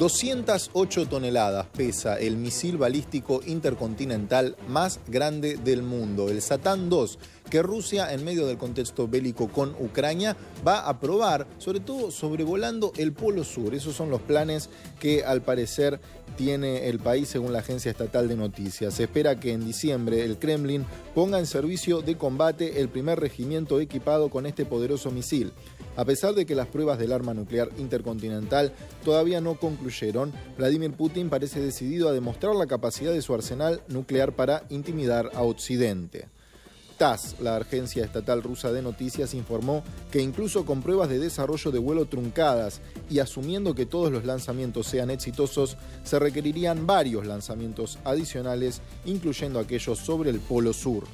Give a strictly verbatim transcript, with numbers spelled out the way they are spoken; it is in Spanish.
doscientas ocho toneladas pesa el misil balístico intercontinental más grande del mundo, el Satán dos, que Rusia, en medio del contexto bélico con Ucrania, va a probar, sobre todo sobrevolando el Polo Sur. Esos son los planes que al parecer tiene el país, según la agencia estatal de noticias. Se espera que en diciembre el Kremlin ponga en servicio de combate el primer regimiento equipado con este poderoso misil. A pesar de que las pruebas del arma nuclear intercontinental todavía no concluyeron, Vladimir Putin parece decidido a demostrar la capacidad de su arsenal nuclear para intimidar a Occidente. T A S, la agencia estatal rusa de noticias, informó que incluso con pruebas de desarrollo de vuelo truncadas y asumiendo que todos los lanzamientos sean exitosos, se requerirían varios lanzamientos adicionales, incluyendo aquellos sobre el Polo Sur.